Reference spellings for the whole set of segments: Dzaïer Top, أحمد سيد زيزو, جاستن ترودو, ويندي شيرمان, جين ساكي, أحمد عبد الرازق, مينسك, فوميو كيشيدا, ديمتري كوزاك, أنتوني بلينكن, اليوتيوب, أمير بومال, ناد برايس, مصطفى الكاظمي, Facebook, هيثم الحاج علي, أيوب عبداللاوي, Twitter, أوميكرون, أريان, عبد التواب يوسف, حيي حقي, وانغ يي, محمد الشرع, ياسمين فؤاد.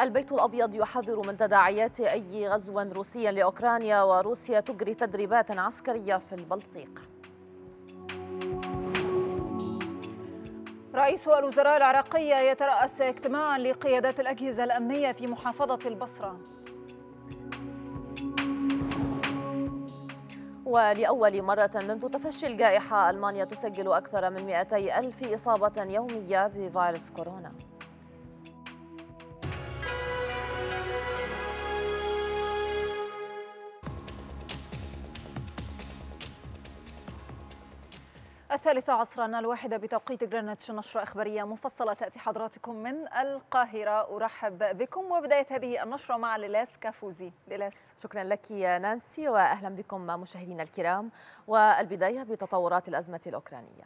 البيت الأبيض يحذر من تداعيات أي غزو روسي لأوكرانيا، وروسيا تجري تدريبات عسكرية في البلطيق. رئيس الوزراء العراقية يترأس اجتماعا لقيادات الأجهزة الأمنية في محافظة البصرة. ولأول مرة منذ تفشي الجائحة ألمانيا تسجل أكثر من 200,000 إصابة يومية بفيروس كورونا. الثالثة عصرا الواحدة بتوقيت جرينتش، نشرة إخبارية مفصلة تأتي حضراتكم من القاهرة. أرحب بكم وبداية هذه النشرة مع ليلاس كافوزي. ليلاس، شكرا لك نانسي، وأهلا بكم مشاهدينا الكرام. والبداية بتطورات الأزمة الأوكرانية.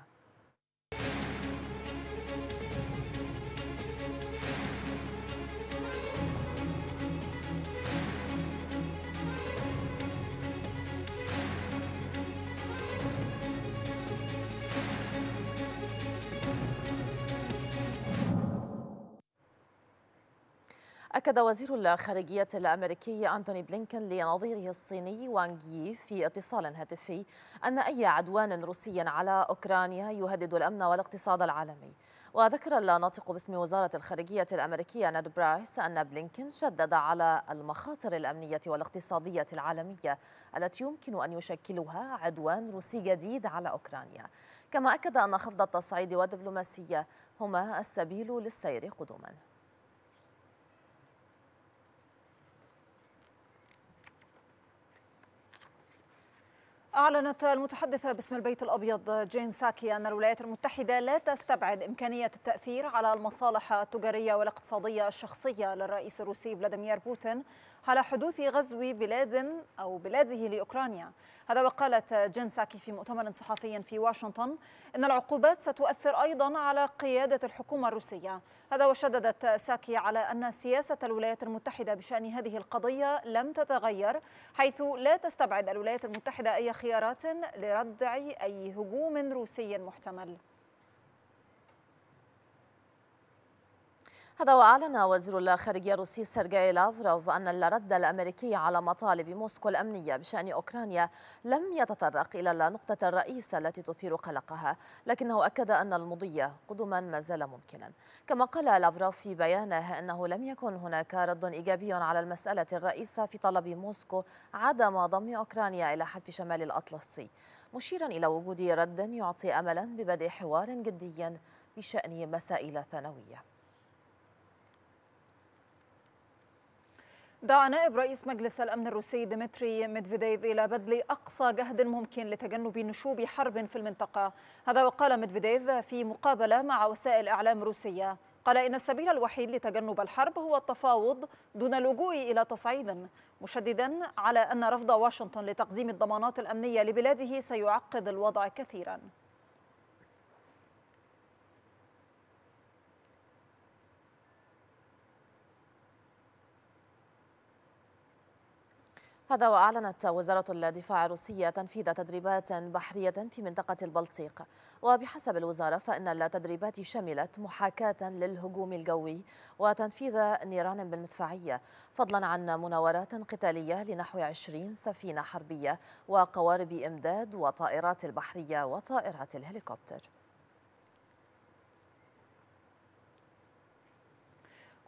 أكد وزير الخارجية الأمريكي أنتوني بلينكن لنظيره الصيني وانغ يي في اتصال هاتفي أن أي عدوان روسي على أوكرانيا يهدد الأمن والاقتصاد العالمي. وذكر الناطق باسم وزارة الخارجية الأمريكية ناد برايس أن بلينكن شدد على المخاطر الأمنية والاقتصادية العالمية التي يمكن أن يشكلها عدوان روسي جديد على أوكرانيا، كما أكد أن خفض التصعيد والدبلوماسية هما السبيل للسير قدما. أعلنت المتحدثة باسم البيت الأبيض جين ساكي أن الولايات المتحدة لا تستبعد إمكانية التأثير على المصالح التجارية والاقتصادية الشخصية للرئيس الروسي فلاديمير بوتين على حدوث غزو بلاده لأوكرانيا. هذا وقالت جين ساكي في مؤتمر صحفي في واشنطن إن العقوبات ستؤثر أيضا على قيادة الحكومة الروسية. هذا وشددت ساكي على أن سياسة الولايات المتحدة بشأن هذه القضية لم تتغير، حيث لا تستبعد الولايات المتحدة أي خيارات لردع أي هجوم روسي محتمل. هذا وأعلن وزير الخارجية الروسي سيرغي لافروف أن الرد الأمريكي على مطالب موسكو الأمنية بشأن أوكرانيا لم يتطرق إلى النقطة الرئيسة التي تثير قلقها، لكنه أكد أن المضي قدما ما زال ممكنا. كما قال لافروف في بيانه أنه لم يكن هناك رد إيجابي على المسألة الرئيسة في طلب موسكو عدم ضم أوكرانيا إلى حلف شمال الأطلسي، مشيرا إلى وجود رد يعطي أملا ببدء حوار جدي بشأن مسائل ثانوية. دعا نائب رئيس مجلس الأمن الروسي ديمتري ميدفيديف إلى بذل أقصى جهد ممكن لتجنب نشوب حرب في المنطقة. هذا وقال ميدفيديف في مقابلة مع وسائل إعلام روسية، قال إن السبيل الوحيد لتجنب الحرب هو التفاوض دون اللجوء إلى تصعيد، مشددا على أن رفض واشنطن لتقديم الضمانات الأمنية لبلاده سيعقد الوضع كثيرا. هذا وأعلنت وزارة الدفاع الروسية تنفيذ تدريبات بحرية في منطقة البلطيق، وبحسب الوزارة فإن التدريبات شملت محاكاة للهجوم الجوي وتنفيذ نيران بالمدفعية، فضلا عن مناورات قتالية لنحو 20 سفينة حربية وقوارب إمداد وطائرات البحرية وطائرات الهليكوبتر.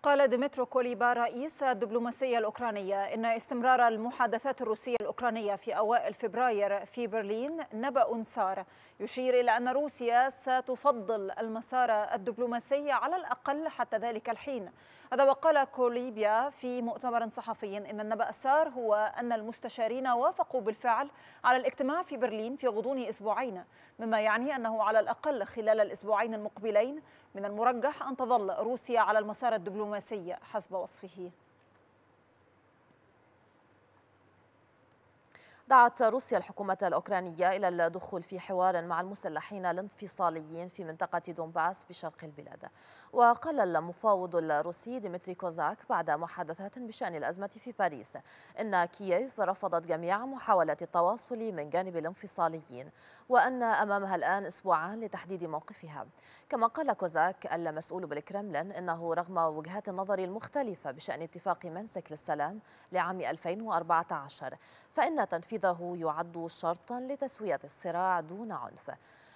قال ديمترو كوليبا رئيس الدبلوماسية الأوكرانية إن استمرار المحادثات الروسية الأوكرانية في أوائل فبراير في برلين نبأ سار يشير إلى أن روسيا ستفضل المسار الدبلوماسي على الأقل حتى ذلك الحين. هذا وقال كوليبا في مؤتمر صحفي إن النبأ السار هو أن المستشارين وافقوا بالفعل على الاجتماع في برلين في غضون أسبوعين، مما يعني أنه على الأقل خلال الأسبوعين المقبلين من المرجح أن تظل روسيا على المسار الدبلوماسي حسب وصفه. دعت روسيا الحكومة الأوكرانية إلى الدخول في حوار مع المسلحين الانفصاليين في منطقة دونباس بشرق البلاد. وقال المفاوض الروسي ديمتري كوزاك بعد محادثات بشأن الأزمة في باريس إن كييف رفضت جميع محاولات التواصل من جانب الانفصاليين، وأن أمامها الآن أسبوعان لتحديد موقفها. كما قال كوزاك المسؤول بالكرملين إنه رغم وجهات النظر المختلفة بشأن اتفاق منسك للسلام لعام 2014 فإن تنفيذه يعد شرطا لتسوية الصراع دون عنف.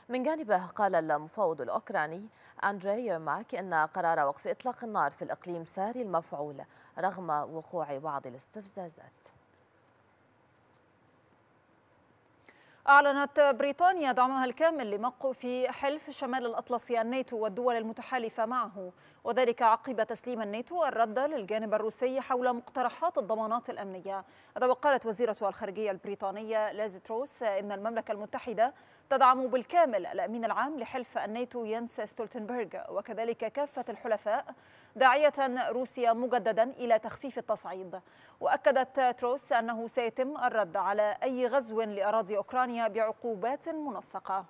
من جانبه قال المفاوض الأوكراني أندريه يرماك إن قرار وقف إطلاق النار في الإقليم ساري المفعول رغم وقوع بعض الاستفزازات. أعلنت بريطانيا دعمها الكامل لموقف حلف شمال الأطلسي الناتو والدول المتحالفة معه، وذلك عقب تسليم الناتو الرد للجانب الروسي حول مقترحات الضمانات الأمنية. هذا وقالت وزيرة الخارجية البريطانية ليز تروس إن المملكة المتحدة تدعم بالكامل الأمين العام لحلف الناتو ينس ستولتنبرغ وكذلك كافة الحلفاء، داعية روسيا مجددا إلى تخفيف التصعيد. وأكدت تروس أنه سيتم الرد على أي غزو لأراضي أوكرانيا بعقوبات منسقة.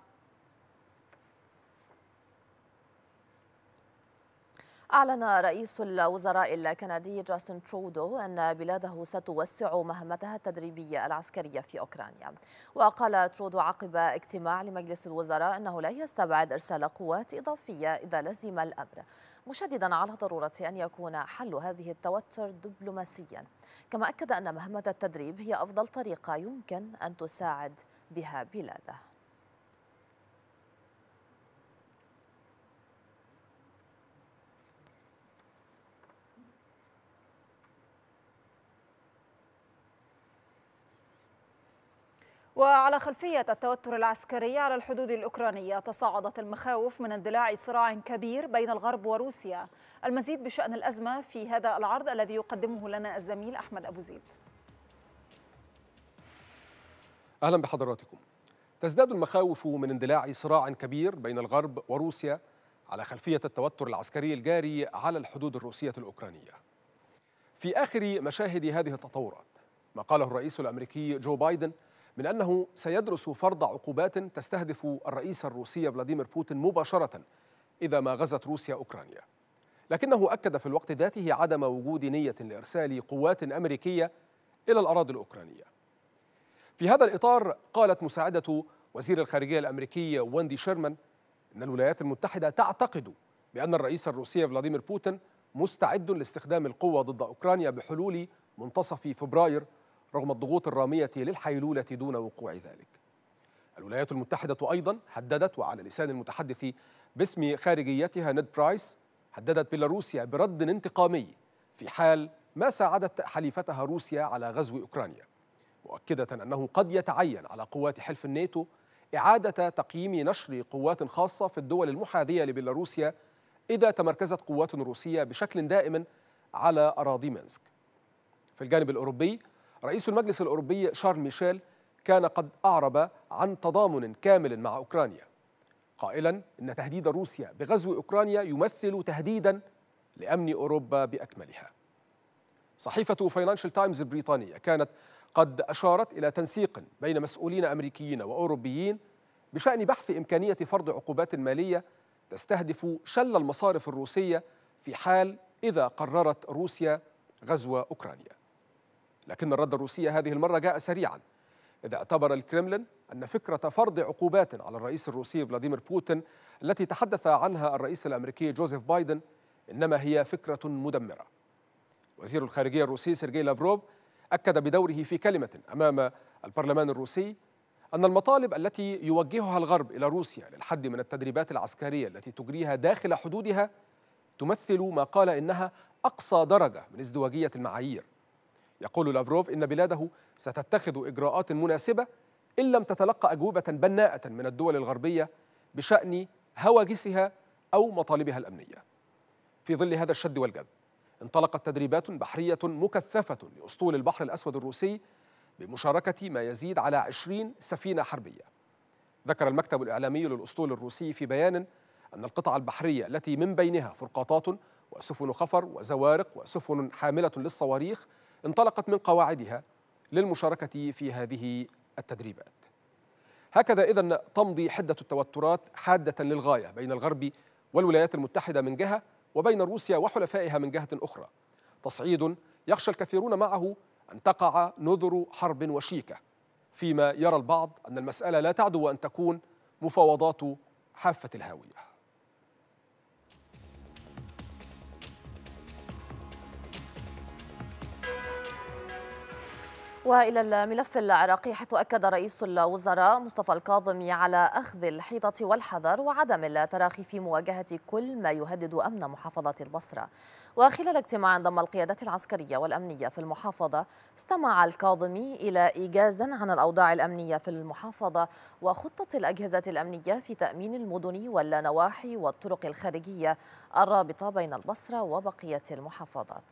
أعلن رئيس الوزراء الكندي جاستن ترودو أن بلاده ستوسع مهمتها التدريبية العسكرية في أوكرانيا. وقال ترودو عقب اجتماع لمجلس الوزراء أنه لا يستبعد إرسال قوات إضافية إذا لزم الأمر، مشددا على ضرورة أن يكون حل هذه التوتر دبلوماسيا. كما أكد أن مهمة التدريب هي أفضل طريقة يمكن أن تساعد بها بلاده. وعلى خلفية التوتر العسكري على الحدود الأوكرانية، تصاعدت المخاوف من اندلاع صراع كبير بين الغرب وروسيا. المزيد بشأن الأزمة في هذا العرض الذي يقدمه لنا الزميل أحمد أبو زيد. أهلا بحضراتكم. تزداد المخاوف من اندلاع صراع كبير بين الغرب وروسيا على خلفية التوتر العسكري الجاري على الحدود الروسية الأوكرانية. في آخر مشاهد هذه التطورات ما قاله الرئيس الأمريكي جو بايدن من أنه سيدرس فرض عقوبات تستهدف الرئيس الروسي فلاديمير بوتين مباشرة إذا ما غزت روسيا أوكرانيا، لكنه أكد في الوقت ذاته عدم وجود نية لإرسال قوات أمريكية إلى الأراضي الأوكرانية. في هذا الإطار قالت مساعدة وزير الخارجية الأمريكي ويندي شيرمان أن الولايات المتحدة تعتقد بأن الرئيس الروسي فلاديمير بوتين مستعد لاستخدام القوة ضد أوكرانيا بحلول منتصف فبراير رغم الضغوط الرامية للحيلولة دون وقوع ذلك. الولايات المتحدة أيضا هددت، وعلى لسان المتحدث باسم خارجيتها ناد برايس، هددت بيلاروسيا برد انتقامي في حال ما ساعدت حليفتها روسيا على غزو أوكرانيا، مؤكدة أنه قد يتعين على قوات حلف الناتو إعادة تقييم نشر قوات خاصة في الدول المحاذية لبيلاروسيا إذا تمركزت قوات روسية بشكل دائم على أراضي مينسك. في الجانب الأوروبي، رئيس المجلس الأوروبي شارل ميشيل كان قد أعرب عن تضامن كامل مع أوكرانيا، قائلا إن تهديد روسيا بغزو أوكرانيا يمثل تهديدا لأمن أوروبا بأكملها. صحيفة فاينانشال تايمز البريطانية كانت قد أشارت إلى تنسيق بين مسؤولين أمريكيين وأوروبيين بشأن بحث إمكانية فرض عقوبات مالية تستهدف شل المصارف الروسية في حال إذا قررت روسيا غزو أوكرانيا. لكن الرد الروسي هذه المرة جاء سريعا، إذ اعتبر الكرملين أن فكرة فرض عقوبات على الرئيس الروسي فلاديمير بوتين التي تحدث عنها الرئيس الأمريكي جوزيف بايدن إنما هي فكرة مدمرة. وزير الخارجية الروسي سيرغي لافروف أكد بدوره في كلمة أمام البرلمان الروسي أن المطالب التي يوجهها الغرب إلى روسيا للحد من التدريبات العسكرية التي تجريها داخل حدودها تمثل ما قال إنها أقصى درجة من ازدواجية المعايير. يقول لافروف إن بلاده ستتخذ إجراءات مناسبة إن لم تتلقى أجوبة بناءة من الدول الغربية بشأن هواجسها أو مطالبها الأمنية. في ظل هذا الشد والجذب انطلقت تدريبات بحرية مكثفة لأسطول البحر الأسود الروسي بمشاركة ما يزيد على 20 سفينة حربية. ذكر المكتب الإعلامي للأسطول الروسي في بيان أن القطع البحرية التي من بينها فرقاطات وسفن خفر وزوارق وسفن حاملة للصواريخ انطلقت من قواعدها للمشاركة في هذه التدريبات. هكذا إذن تمضي حدة التوترات حادة للغاية بين الغرب والولايات المتحدة من جهة، وبين روسيا وحلفائها من جهة أخرى، تصعيد يخشى الكثيرون معه أن تقع نذر حرب وشيكة، فيما يرى البعض أن المسألة لا تعدو أن تكون مفاوضات حافة الهاوية. وإلى الملف العراقي، حيث أكد رئيس الوزراء مصطفى الكاظمي على أخذ الحيطة والحذر وعدم التراخي في مواجهة كل ما يهدد أمن محافظة البصرة. وخلال اجتماع ضم القيادات العسكرية والأمنية في المحافظة، استمع الكاظمي إلى إيجاز عن الأوضاع الأمنية في المحافظة وخطة الأجهزة الأمنية في تأمين المدن والنواحي والطرق الخارجية الرابطة بين البصرة وبقية المحافظات.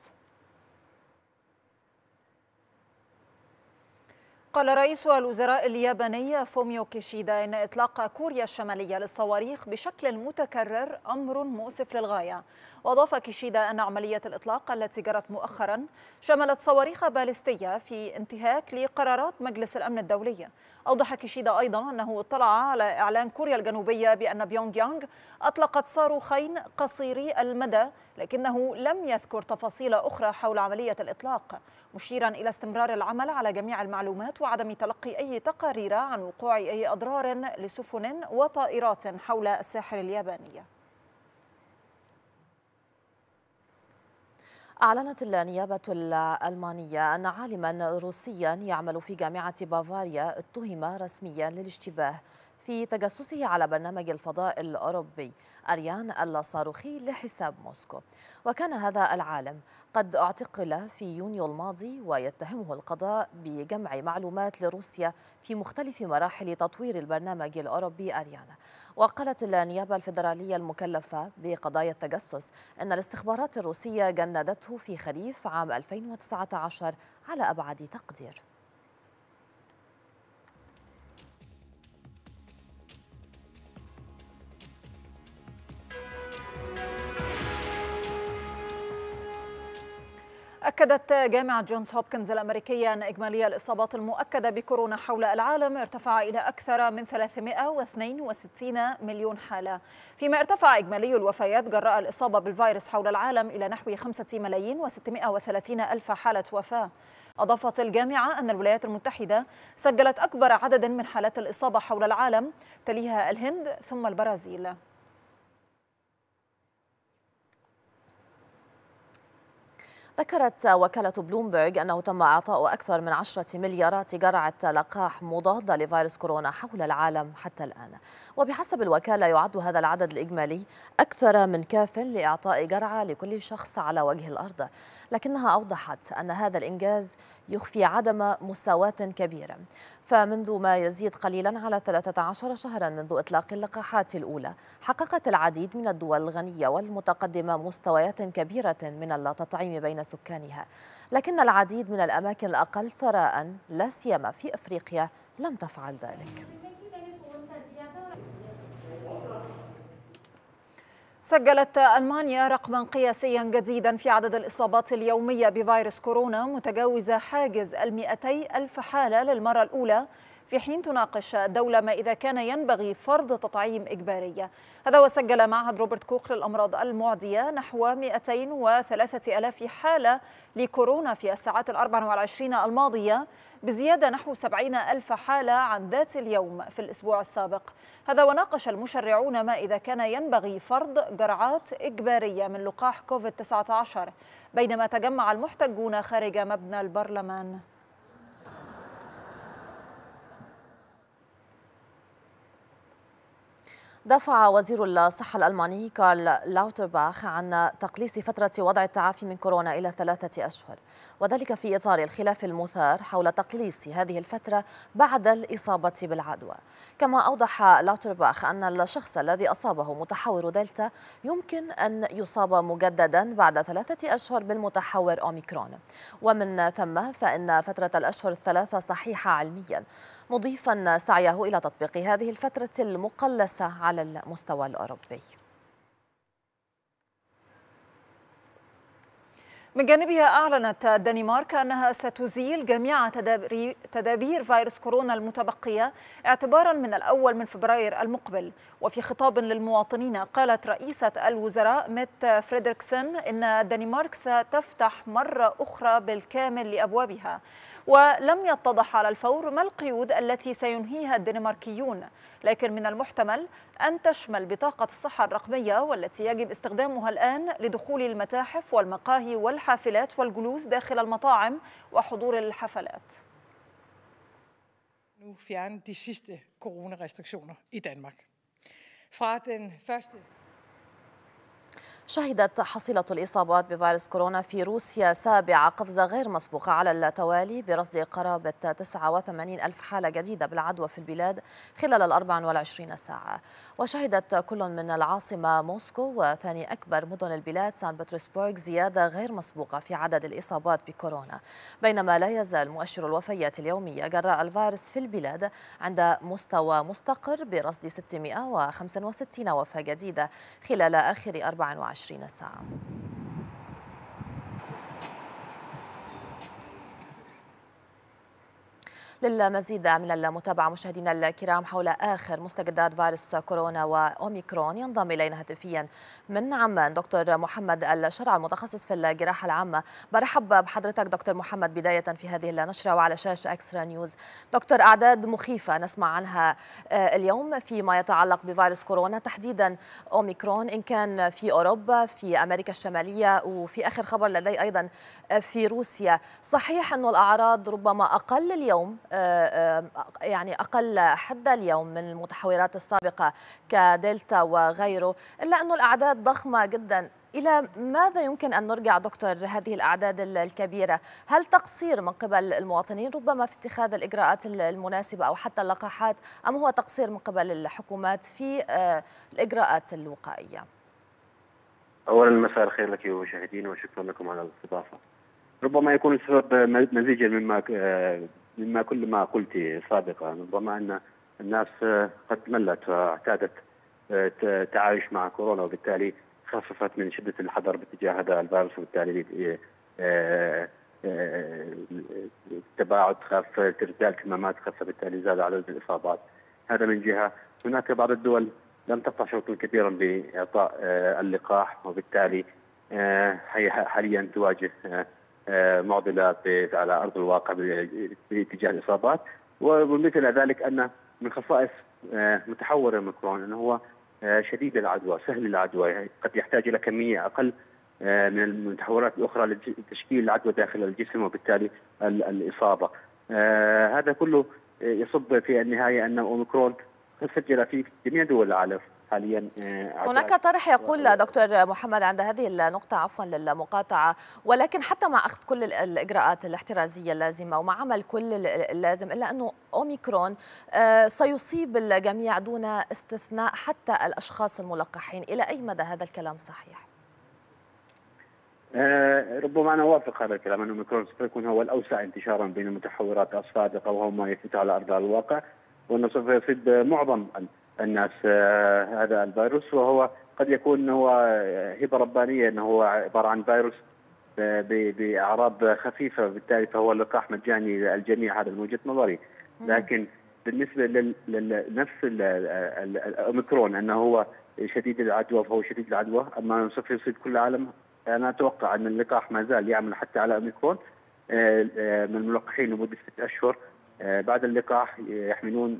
قال رئيس الوزراء الياباني فوميو كيشيدا إن إطلاق كوريا الشمالية للصواريخ بشكل متكرر أمر مؤسف للغاية. وأضاف كيشيدا أن عملية الإطلاق التي جرت مؤخرا شملت صواريخ باليستية في انتهاك لقرارات مجلس الأمن الدولي. أوضح كيشيدا أيضا أنه اطلع على إعلان كوريا الجنوبية بأن بيونغ يانغ أطلقت صاروخين قصيري المدى، لكنه لم يذكر تفاصيل أخرى حول عملية الإطلاق، مشيرا إلى استمرار العمل على جميع المعلومات وعدم تلقي أي تقارير عن وقوع أي أضرار لسفن وطائرات حول الساحل الياباني. أعلنت النيابة الألمانية أن عالما روسيا يعمل في جامعة بافاريا اتهم رسميا للاشتباه في تجسسه على برنامج الفضاء الأوروبي أريان الصاروخي لحساب موسكو. وكان هذا العالم قد اعتقل في يونيو الماضي، ويتهمه القضاء بجمع معلومات لروسيا في مختلف مراحل تطوير البرنامج الأوروبي أريان. وقالت النيابة الفيدرالية المكلفة بقضايا التجسس أن الاستخبارات الروسية جندته في خريف عام 2019 على أبعد تقدير. أكدت جامعة جونز هوبكنز الأمريكية أن إجمالي الإصابات المؤكدة بكورونا حول العالم ارتفع إلى أكثر من 362 مليون حالة، فيما ارتفع إجمالي الوفيات جراء الإصابة بالفيروس حول العالم إلى نحو 5,630,000 حالة وفاة. أضافت الجامعة أن الولايات المتحدة سجلت أكبر عدد من حالات الإصابة حول العالم، تليها الهند ثم البرازيل. ذكرت وكالة بلومبرج أنه تم إعطاء أكثر من 10 مليارات جرعة لقاح مضادة لفيروس كورونا حول العالم حتى الآن. وبحسب الوكالة يعد هذا العدد الإجمالي أكثر من كاف لإعطاء جرعة لكل شخص على وجه الأرض، لكنها أوضحت أن هذا الإنجاز يخفي عدم مساواة كبيرة، فمنذ ما يزيد قليلا على 13 شهرا منذ إطلاق اللقاحات الأولى، حققت العديد من الدول الغنية والمتقدمة مستويات كبيرة من التطعيم بين سكانها، لكن العديد من الأماكن الأقل ثراء لا سيما في أفريقيا لم تفعل ذلك. سجلت ألمانيا رقما قياسيا جديدا في عدد الإصابات اليومية بفيروس كورونا، متجاوزة حاجز 200,000 حالة للمرة الأولى، في حين تناقش الدولة ما إذا كان ينبغي فرض تطعيم إجباري. هذا وسجل معهد روبرت كوخ للأمراض المعدية نحو 203,000 حالة لكورونا في الساعات 24 الماضية، بزيادة نحو 70,000 حالة عن ذات اليوم في الأسبوع السابق. هذا وناقش المشرعون ما إذا كان ينبغي فرض جرعات إجبارية من لقاح كوفيد-19، بينما تجمع المحتجون خارج مبنى البرلمان. دفع وزير الصحة الألماني كارل لاوترباخ عن تقليص فترة وضع التعافي من كورونا إلى 3 أشهر، وذلك في إطار الخلاف المثار حول تقليص هذه الفترة بعد الإصابة بالعدوى. كما أوضح لاوترباخ أن الشخص الذي أصابه متحور دلتا يمكن أن يصاب مجددا بعد 3 أشهر بالمتحور أوميكرون، ومن ثم فإن فترة الأشهر 3 صحيحة علميا، مضيفا سعيه إلى تطبيق هذه الفترة المقلصة على المستوى الأوروبي. من جانبها أعلنت الدنمارك أنها ستزيل جميع تدابير فيروس كورونا المتبقية اعتبارا من الأول من فبراير المقبل. وفي خطاب للمواطنين قالت رئيسة الوزراء ميت فريدريكسن إن الدنمارك ستفتح مرة أخرى بالكامل لأبوابها، ولم يتضح على الفور ما القيود التي سينهيها الدنماركيون، لكن من المحتمل أن تشمل بطاقة الصحة الرقمية والتي يجب استخدامها الآن لدخول المتاحف والمقاهي والحافلات والجلوس داخل المطاعم وحضور الحفلات. Nu fjerner de sidste coronarestriktioner i Danmark. Fra den første شهدت حصيلة الإصابات بفيروس كورونا في روسيا 7 قفزة غير مسبوقة على التوالي، برصد قرابة 89 ألف حالة جديدة بالعدوى في البلاد خلال 24 ساعة. وشهدت كل من العاصمة موسكو وثاني أكبر مدن البلاد سان بطرسبرغ زيادة غير مسبوقة في عدد الإصابات بكورونا، بينما لا يزال مؤشر الوفيات اليومية جراء الفيروس في البلاد عند مستوى مستقر، برصد 665 وفاة جديدة خلال آخر 24 ساعة. للمزيد من المتابعة مشاهدينا الكرام حول آخر مستجدات فيروس كورونا وأوميكرون، ينضم إلينا هاتفيا من عمان دكتور محمد الشرع المتخصص في الجراحة العامة. برحب بحضرتك دكتور محمد بداية في هذه النشرة وعلى شاشة إكسترا نيوز. دكتور، أعداد مخيفة نسمع عنها اليوم فيما يتعلق بفيروس كورونا تحديدا أوميكرون، إن كان في أوروبا في أمريكا الشمالية وفي آخر خبر لدي أيضا في روسيا. صحيح أن الأعراض ربما أقل اليوم، يعني أقل حد اليوم من المتحورات السابقة كدلتا وغيره، إلا أنه الأعداد ضخمة جدا. إلى ماذا يمكن أن نرجع دكتور هذه الأعداد الكبيرة؟ هل تقصير من قبل المواطنين ربما في اتخاذ الإجراءات المناسبة أو حتى اللقاحات، أم هو تقصير من قبل الحكومات في الإجراءات الوقائية؟ أولا مساء الخير لك ومشاهدين، وشكرا لكم على الاستضافة. ربما يكون السبب مزيجا مما كل ما قلت سابقا. ربما ان الناس قد ملت واعتادت التعايش مع كورونا، وبالتالي خففت من شده الحذر باتجاه هذا الفيروس، وبالتالي التباعد خف، ارتداء الكمامات خف، بالتالي زاد عدد الاصابات. هذا من جهه. هناك بعض الدول لم تقطع شوطا كبيرا باعطاء اللقاح، وبالتالي هي حاليا تواجه معضلات على ارض الواقع باتجاه الاصابات. ومثل ذلك ان من خصائص متحور اوميكرون انه هو شديد العدوى، سهل العدوى، يعني قد يحتاج الى كميه اقل من المتحورات الاخرى لتشكيل العدوى داخل الجسم، وبالتالي الاصابه. هذا كله يصب في النهايه ان اوميكرون سجل في جميع دول العالم حاليا. هناك طرح يقول دكتور محمد عند هذه النقطة، عفوا للمقاطعة، ولكن حتى مع أخذ كل الإجراءات الاحترازية اللازمة ومع عمل كل اللازم، إلا أنه أوميكرون سيصيب الجميع دون استثناء حتى الأشخاص الملقحين. إلى أي مدى هذا الكلام صحيح؟ ربما أنا أوافق هذا الكلام أن أوميكرون سيكون هو الأوسع انتشارا بين المتحورات السابقة، وهو ما يثبت على أرض الواقع، وأنه سوف يصيب معظم الناس هذا الفيروس. وهو قد يكون هو هبه ربانيه، انه هو عباره عن فيروس باعراض خفيفه، بالتالي فهو لقاح مجاني للجميع، هذا من وجهه نظري. لكن بالنسبه لنفس الاوميكرون انه هو شديد العدوى، فهو شديد العدوى، اما سوف يصيب كل العالم. انا اتوقع ان اللقاح ما زال يعمل حتى على اوميكرون. من الملقحين لمده 6 أشهر بعد اللقاح يحملون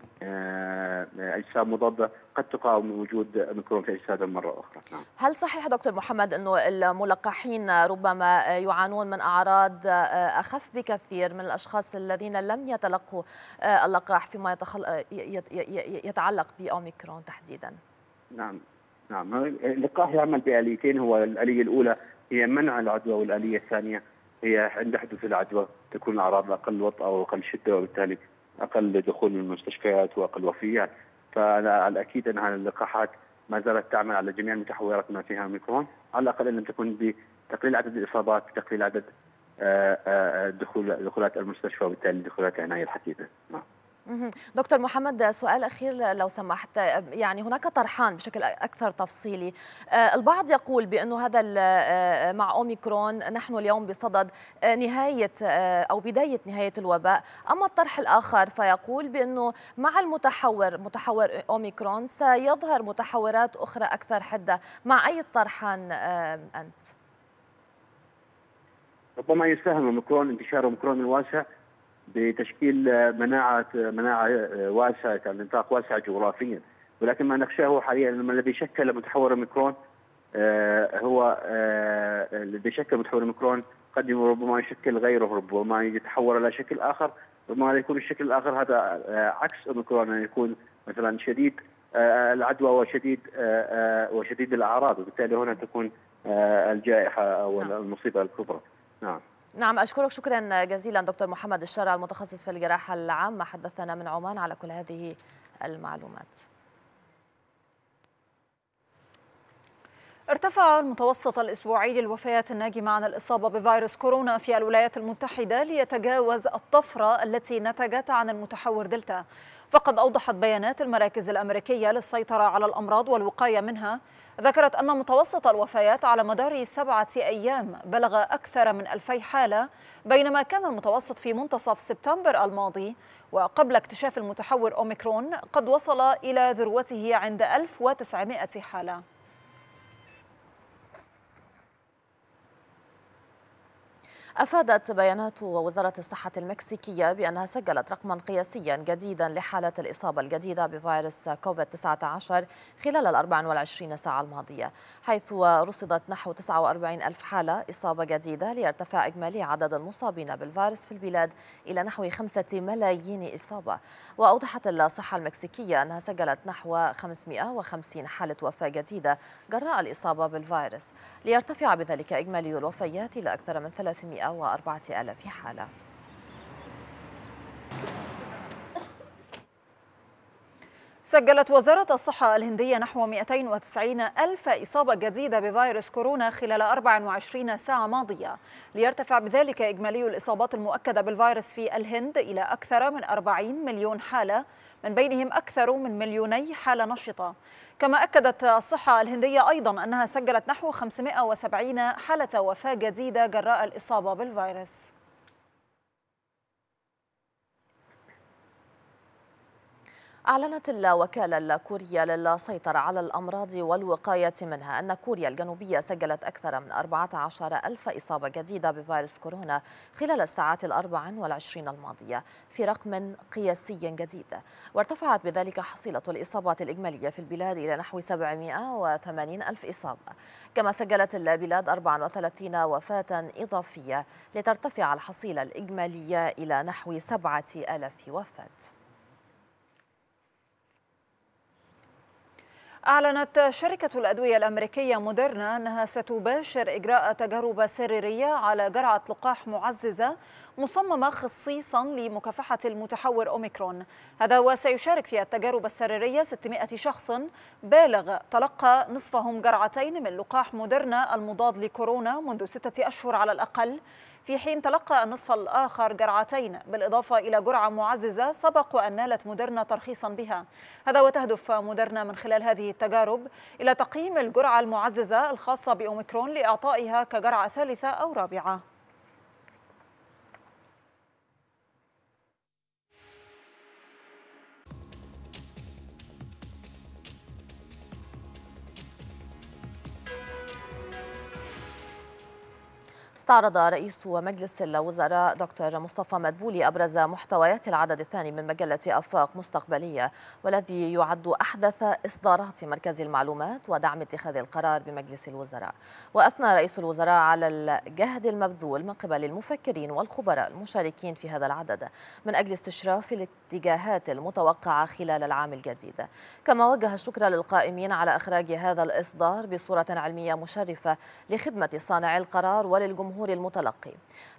أجسام مضادة قد تقاوم وجود أوميكرون في أجسادهم مرة أخرى. نعم. هل صحيح دكتور محمد أنه الملقحين ربما يعانون من أعراض أخف بكثير من الأشخاص الذين لم يتلقوا اللقاح فيما يتعلق بأوميكرون تحديدا؟ نعم نعم، اللقاح يعمل بآليتين. هو الآلية الأولى هي منع العدوى، والآلية الثانية هي عند حدوث العدوى تكون الأعراض أقل وطأة وأقل شدة، وبالتالي أقل دخول المستشفيات وأقل وفيات. فعلى الأكيد أن هذه اللقاحات ما زالت تعمل على جميع المتحورات ما فيها أوميكرون، على الأقل أن تكون بتقليل عدد الإصابات، بتقليل عدد دخولات المستشفى، وبالتالي دخولات العناية الحثيثة. دكتور محمد، سؤال أخير لو سمحت. يعني هناك طرحان بشكل أكثر تفصيلي. البعض يقول بأنه هذا مع أوميكرون نحن اليوم بصدد نهاية أو بداية نهاية الوباء، أما الطرح الآخر فيقول بأنه مع متحور أوميكرون سيظهر متحورات أخرى أكثر حدة. مع أي طرحان أنت؟ ربما يساهم أوميكرون، انتشار أوميكرون الواسع بتشكيل مناعة واسعة، يعني نطاق واسع جغرافيا، ولكن ما نخشاه حاليا لما الذي شكل متحور أوميكرون هو الذي شكل متحور أوميكرون قد ربما يشكل غيره، ربما يتحول إلى شكل آخر، ربما يكون الشكل الآخر هذا عكس أوميكرون، يعني يكون مثلا شديد العدوى وشديد الأعراض، وبالتالي هنا تكون الجائحة أو المصيبة الكبرى. نعم. نعم، أشكرك شكرا جزيلا دكتور محمد الشرع المتخصص في الجراحة العامة، حدثنا من عمان على كل هذه المعلومات. ارتفع المتوسط الأسبوعي للوفيات الناجمة عن الإصابة بفيروس كورونا في الولايات المتحدة ليتجاوز الطفرة التي نتجت عن المتحور دلتا. فقد أوضحت بيانات المراكز الأمريكية للسيطرة على الأمراض والوقاية منها، ذكرت أن متوسط الوفيات على مدار 7 أيام بلغ أكثر من 2000 حالة، بينما كان المتوسط في منتصف سبتمبر الماضي وقبل اكتشاف المتحور أوميكرون قد وصل إلى ذروته عند 1900 حالة. أفادت بيانات وزارة الصحة المكسيكية بأنها سجلت رقما قياسيا جديدا لحالات الإصابة الجديدة بفيروس كوفيد-19 خلال 24 ساعة الماضية، حيث رصدت نحو 49 ألف حالة إصابة جديدة، ليرتفع إجمالي عدد المصابين بالفيروس في البلاد إلى نحو 5 ملايين إصابة. وأوضحت الصحة المكسيكية أنها سجلت نحو 550 حالة وفاة جديدة جراء الإصابة بالفيروس، ليرتفع بذلك إجمالي الوفيات إلى أكثر من 304,000 حالة. سجلت وزارة الصحة الهندية نحو 290 ألف إصابة جديدة بفيروس كورونا خلال 24 ساعة ماضية، ليرتفع بذلك إجمالي الإصابات المؤكدة بالفيروس في الهند إلى أكثر من 40 مليون حالة، من بينهم أكثر من 2 مليون حالة نشطة. كما أكدت الصحة الهندية أيضا أنها سجلت نحو 570 حالة وفاة جديدة جراء الإصابة بالفيروس. أعلنت الوكالة الكورية للسيطرة على الأمراض والوقاية منها أن كوريا الجنوبية سجلت أكثر من 14 ألف إصابة جديدة بفيروس كورونا خلال الساعات 24 الماضية في رقم قياسي جديد، وارتفعت بذلك حصيلة الإصابات الإجمالية في البلاد إلى نحو 780 ألف إصابة. كما سجلت البلاد 34 وفاة إضافية لترتفع الحصيلة الإجمالية إلى نحو 7000 وفاة. أعلنت شركة الأدوية الأمريكية موديرنا أنها ستباشر إجراء تجارب سريرية على جرعة لقاح معززة مصممة خصيصا لمكافحة المتحور أوميكرون، هذا وسيشارك في التجارب السريرية 600 شخص بالغ تلقى نصفهم جرعتين من لقاح موديرنا المضاد لكورونا منذ 6 أشهر على الأقل، في حين تلقى النصف الآخر جرعتين بالإضافة إلى جرعة معززة سبق أن نالت موديرنا ترخيصا بها. هذا وتهدف موديرنا من خلال هذه التجارب إلى تقييم الجرعة المعززة الخاصة بأوميكرون لإعطائها كجرعة ثالثة أو رابعة. استعرض رئيس مجلس الوزراء دكتور مصطفى مدبولي أبرز محتويات العدد الثاني من مجلة آفاق مستقبلية، والذي يعد أحدث إصدارات مركز المعلومات ودعم اتخاذ القرار بمجلس الوزراء. وأثنى رئيس الوزراء على الجهد المبذول من قبل المفكرين والخبراء المشاركين في هذا العدد من أجل استشراف الاتجاهات المتوقعة خلال العام الجديد. كما وجه الشكر للقائمين على إخراج هذا الإصدار بصورة علمية مشرفة لخدمة صانع القرار وللجمهور المتلقي.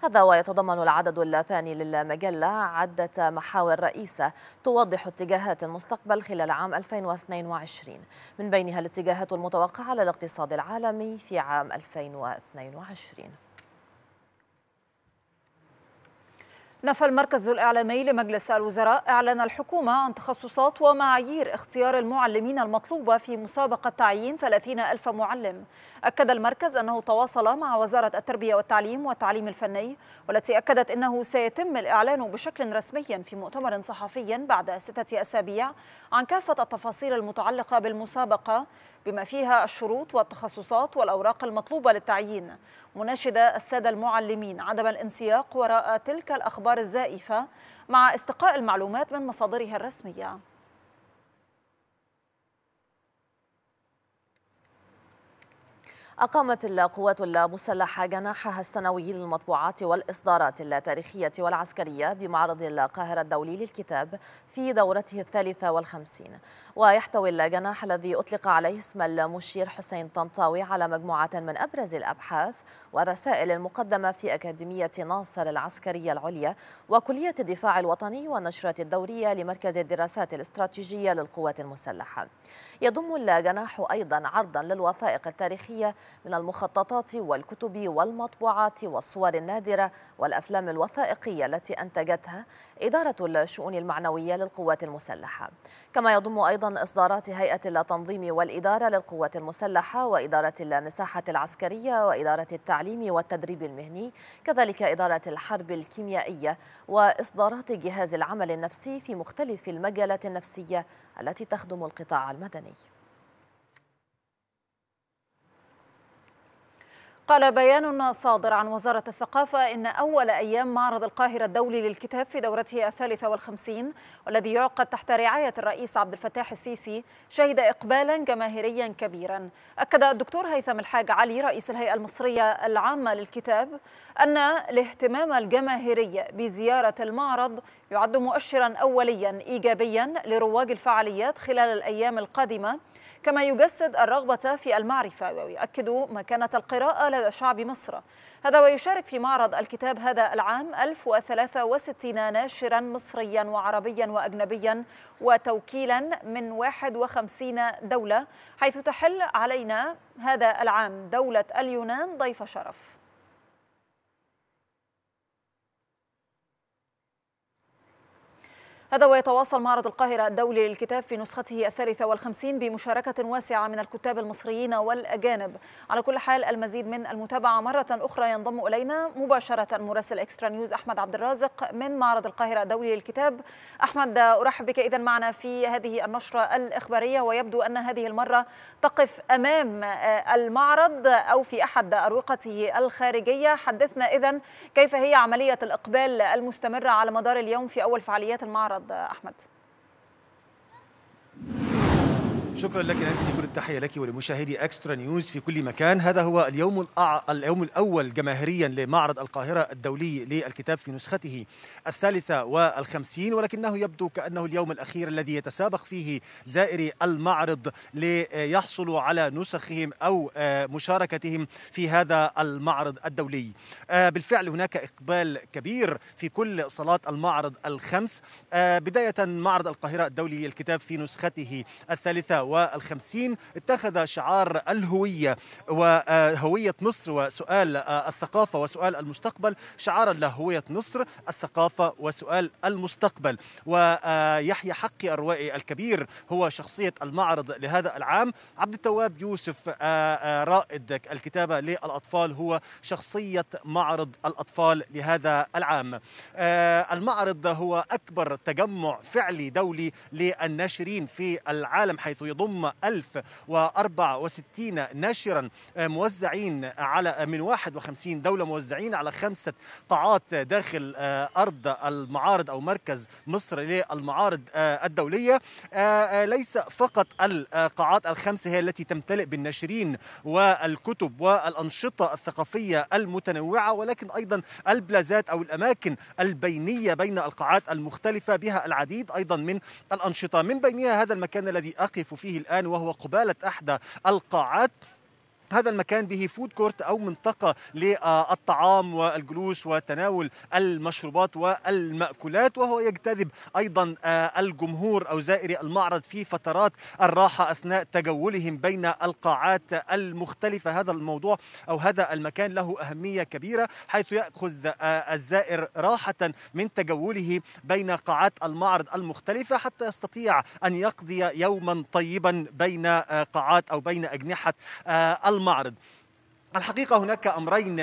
هذا ويتضمن العدد الثاني للمجلة عدة محاور رئيسة توضح اتجاهات المستقبل خلال عام 2022، من بينها الاتجاهات المتوقعة للاقتصاد العالمي في عام 2022. نفى المركز الإعلامي لمجلس الوزراء إعلان الحكومة عن تخصصات ومعايير اختيار المعلمين المطلوبة في مسابقة تعيين 30,000 معلم. أكد المركز أنه تواصل مع وزارة التربية والتعليم والتعليم الفني، والتي أكدت أنه سيتم الإعلان بشكل رسمي في مؤتمر صحفي بعد 6 أسابيع عن كافة التفاصيل المتعلقة بالمسابقة، بما فيها الشروط والتخصصات والأوراق المطلوبة للتعيين، مناشدة السادة المعلمين عدم الانسياق وراء تلك الأخبار الزائفة مع استقاء المعلومات من مصادرها الرسمية. أقامت القوات المسلحة جناحها السنوي للمطبوعات والإصدارات التاريخية والعسكرية بمعرض القاهرة الدولي للكتاب في دورته 53، ويحتوي الجناح الذي أطلق عليه اسم المشير حسين طنطاوي على مجموعة من أبرز الأبحاث والرسائل المقدمة في أكاديمية ناصر العسكرية العليا وكلية الدفاع الوطني والنشرات الدورية لمركز الدراسات الاستراتيجية للقوات المسلحة. يضم الجناح أيضا عرضا للوثائق التاريخية من المخططات والكتب والمطبوعات والصور النادرة والأفلام الوثائقية التي أنتجتها إدارة الشؤون المعنوية للقوات المسلحة. كما يضم أيضا إصدارات هيئة التنظيم والإدارة للقوات المسلحة وإدارة المساحة العسكرية وإدارة التعليم والتدريب المهني، كذلك إدارة الحرب الكيميائية وإصدارات جهاز العمل النفسي في مختلف المجالات النفسية التي تخدم القطاع المدني. قال بيان صادر عن وزارة الثقافة إن أول أيام معرض القاهرة الدولي للكتاب في دورته 53 والذي يعقد تحت رعاية الرئيس عبد الفتاح السيسي شهد إقبالا جماهيريا كبيرا. أكد الدكتور هيثم الحاج علي رئيس الهيئة المصرية العامة للكتاب أن الاهتمام الجماهيري بزيارة المعرض يعد مؤشرا أوليا إيجابيا لرواج الفعاليات خلال الأيام القادمة، كما يجسد الرغبة في المعرفة ويؤكد مكانة القراءة لدى شعب مصر. هذا ويشارك في معرض الكتاب هذا العام 1063 ناشرا مصريا وعربيا وأجنبيا وتوكيلا من 51 دولة، حيث تحل علينا هذا العام دولة اليونان ضيف شرف. هذا ويتواصل معرض القاهرة الدولي للكتاب في نسخته 53 بمشاركة واسعة من الكتاب المصريين والأجانب. على كل حال المزيد من المتابعة مرة أخرى ينضم إلينا مباشرة مراسل إكسترا نيوز أحمد عبد الرازق من معرض القاهرة الدولي للكتاب. أحمد، أرحب بك إذن معنا في هذه النشرة الإخبارية، ويبدو أن هذه المرة تقف أمام المعرض أو في أحد أروقته الخارجية. حدثنا إذن كيف هي عملية الإقبال المستمرة على مدار اليوم في أول فعاليات المعرض أحمد. شكرا لك نانسي، كل التحيه لك ولمشاهدي اكسترا نيوز في كل مكان. هذا هو اليوم الاول جماهيريا لمعرض القاهره الدولي للكتاب في نسخته 53، ولكنه يبدو كانه اليوم الاخير الذي يتسابق فيه زائري المعرض ليحصلوا على نسخهم او مشاركتهم في هذا المعرض الدولي. بالفعل هناك اقبال كبير في كل صالات المعرض الخمس. بدايه معرض القاهره الدولي للكتاب في نسخته 53 اتخذ شعار الهوية وهوية مصر وسؤال الثقافة وسؤال المستقبل شعارا لهوية مصر الثقافة وسؤال المستقبل. ويحيى حقي الروائي الكبير هو شخصية المعرض لهذا العام. عبد التواب يوسف رائد الكتابة للأطفال هو شخصية معرض الأطفال لهذا العام. المعرض هو أكبر تجمع فعلي دولي للناشرين في العالم، حيث يضم 1064 ناشرا موزعين على من 51 دولة، موزعين على 5 قاعات داخل أرض المعارض أو مركز مصر للمعارض الدولية. ليس فقط القاعات ال5 هي التي تمتلئ بالناشرين والكتب والأنشطة الثقافية المتنوعة، ولكن أيضا البلازات أو الأماكن البينية بين القاعات المختلفة بها العديد أيضا من الأنشطة، من بينها هذا المكان الذي أقف فيه الآن وهو قبالة أحدى القاعات هذا المكان به فود كورت أو منطقة للطعام والجلوس وتناول المشروبات والمأكولات، وهو يجتذب أيضا الجمهور أو زائري المعرض في فترات الراحة أثناء تجولهم بين القاعات المختلفة. هذا الموضوع أو هذا المكان له أهمية كبيرة، حيث يأخذ الزائر راحة من تجوله بين قاعات المعرض المختلفة حتى يستطيع أن يقضي يوما طيبا بين قاعات أو بين أجنحة المعرض. الحقيقة هناك أمرين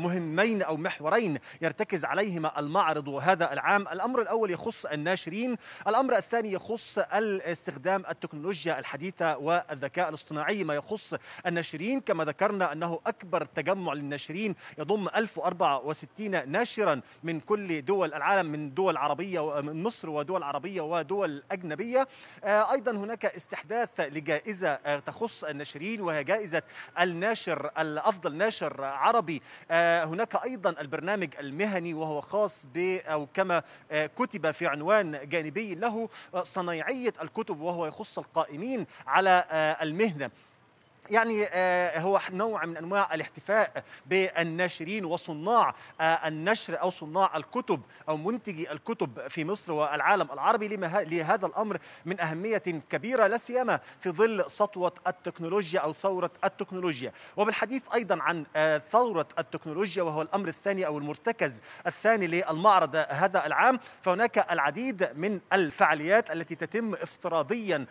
مهمين أو محورين يرتكز عليهما المعرض هذا العام. الأمر الأول يخص الناشرين، الأمر الثاني يخص الاستخدام التكنولوجيا الحديثة والذكاء الاصطناعي. ما يخص الناشرين كما ذكرنا أنه أكبر تجمع للناشرين يضم 1064 ناشرا من كل دول العالم، من دول عربية ومن مصر ودول عربية ودول أجنبية. أيضا هناك استحداث لجائزة تخص الناشرين وهي جائزة الناشر الأفضل ناشر عربي. هناك أيضا البرنامج المهني وهو خاص ب أو كما كتب في عنوان جانبي له صنايعية الكتب، وهو يخص القائمين على المهنة. يعني هو نوع من أنواع الاحتفاء بالناشرين وصناع النشر أو صناع الكتب أو منتجي الكتب في مصر والعالم العربي، لهذا الأمر من أهمية كبيرة لا سيما في ظل سطوة التكنولوجيا أو ثورة التكنولوجيا. وبالحديث أيضا عن ثورة التكنولوجيا وهو الأمر الثاني أو المرتكز الثاني للمعرض هذا العام، فهناك العديد من الفعاليات التي تتم افتراضيا.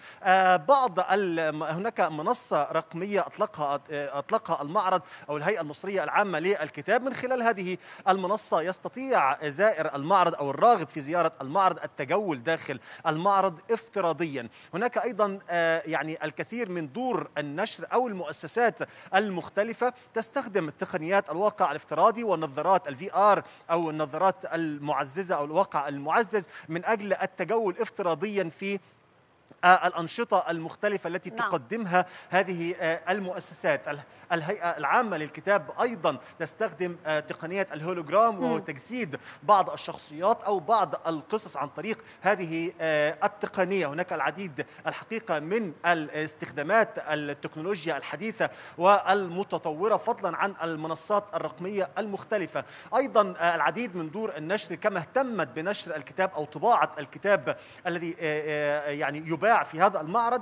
هناك منصة رقمية أطلقها المعرض أو الهيئة المصرية العامة للكتاب، من خلال هذه المنصة يستطيع زائر المعرض أو الراغب في زيارة المعرض التجول داخل المعرض افتراضيا. هناك أيضا يعني الكثير من دور النشر أو المؤسسات المختلفة تستخدم تقنيات الواقع الافتراضي والنظارات الVR أو النظارات المعززة أو الواقع المعزز من أجل التجول افتراضيا في الأنشطة المختلفة التي تقدمها هذه المؤسسات. الهيئة العامة للكتاب أيضا تستخدم تقنية الهولوجرام وهو تجسيد بعض الشخصيات أو بعض القصص عن طريق هذه التقنية. هناك العديد الحقيقة من الاستخدامات التكنولوجيا الحديثة والمتطورة فضلا عن المنصات الرقمية المختلفة. أيضا العديد من دور النشر كما اهتمت بنشر الكتاب أو طباعة الكتاب الذي يعني يباع في هذا المعرض،